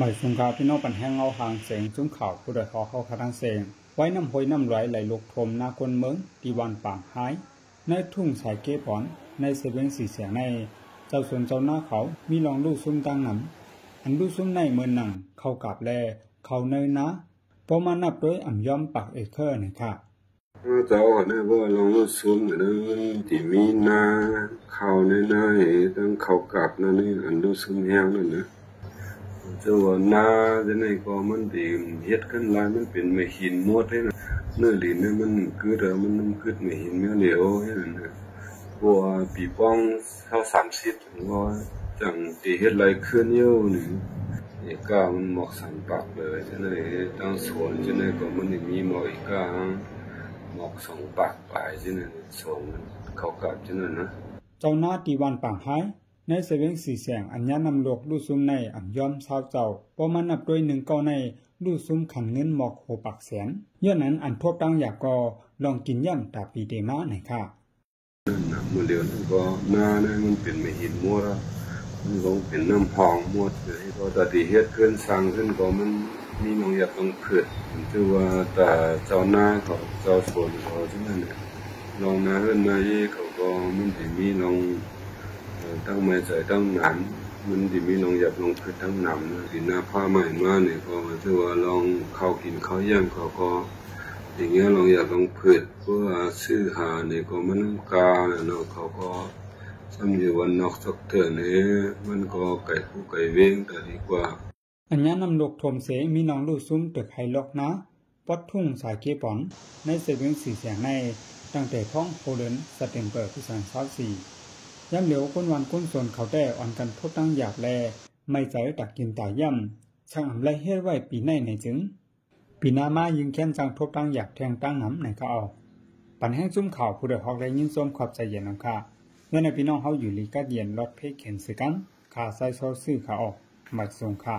หมายสงขาพี่น้องปันแห้งเอาหางเสียงซุ้มเข่าผู้ใดขอเข้าคาทังเสียงไว้น้ำหอยน้ำไหลลุกทมนาคนเมืองตีวันป่างหายในทุ่งสายเก็บผอนในเสเวงสีเสียงในเจ้าสวนเจ้าหน้าเขามีลองลูกซุ้มตั้งหนำอันลูกซุ้มในเมืองหนังเข้ากับแลเข้าเนยนะพอมานับด้วยอ่ำย้อมปักเอเคอร์นะคะเจ้าหน้าว่าลองลูกซุ้มนะที่มีนาเข้าเนยนะตั้งเข้ากับนั่นนี่อันลูกซุ้มแห้งนั่นนะเจ้านาจะในก็มันดีเฮ็ดกันลายมันเป็นไม่หินมดเลยนะเนื้อหลีนเนี่ยมันคือเดิมมันน้ำคืดไม่หินเมื่อเหลียวแค่นั้นนะวัวปีป้องเท่า30ว่าจังตีเฮ็ดลายเคลื่อนเยี่ยวหนึ่งอีกามันหมอกสันปากเลยจะในตั้งสวนจะในก็มันมีหมอกอีกาหมอกสองปากปลายจะในสวนเขากลับจะนั่นนะเจ้านาตีวันปากหายในเสวงสีเสียงอัญญานำโลกลูกซุ้มในอ่ำย้อมชาวเจ้าพอมานับด้วยหนึ่งเก้าในลูกซุ้มขันเงินหมอกโหปักแสนย้อนนั้นอันพบตั้งอยากกอลองกินย่ำตาปีเดมาหน่อยค่ะมือเดียวนั่นก็นาเนี่ยมันเป็นไม่หินมัวแล้วมันก็เป็นน้ำพองมัวเลยพอตาตีเฮ็ดขึ้นสั่งขึ้นก็มันมีน้องอยากต้องเผือดคือว่าตาเจ้าหน้าเขาเจ้าสวนเขาที่นั่นเนี่ยลองนาเฮิร์นนายเขาก็มันถึงมีน้องตั้งไม่ใจตั้งหนำมันดิมีลองหยับลองพืชตั้งหนำนะดิหน้าผ้าใหม่มาเนี่ยก็ถือว่าลองเข้ากินเข้าย่างเขาก็อย่างเงี้ยลองหยับลองพืชเพื่อซื้อหาเนี่ยก็มันกาเนาะเขาก็จำอยู่วันนอกสักเถื่อนเนี่ยมันก็ไก่คู่ไก่เว้งแต่ดีกว่าอันนี้นำลูกทมเสมีน้องลูกซุ้มตึกไฮล็อกนะปัดทุ่งสายเกปอนในเสวิงสีแสงในตั้งแต่พ้องโคเดนสเต็มเปิดพิศานซาสีย่ำเหลียวก้นวันก้นส่วนเขาแต่อ่อนกันทบตั้งหยาบแลไม่ใจตักกินตายย่ำช่างอ่ำไรเฮ็ดไว้ปีในไหนจึงปีนามายิงแค้นจังทบตั้งหยาบแทงตั้งหำไหนก็เอาปันแห้งซุ่มข่าวผู้เดือดฮอกได้ยินส้มขอบใจเย็นน้ำค่ะเมื่อในพี่น้องเขาอยู่ลีกัดเย็นรอดเพกเข็นเสกันขาใส่ซอสซื้อขาออกหมัดทรงค่ะ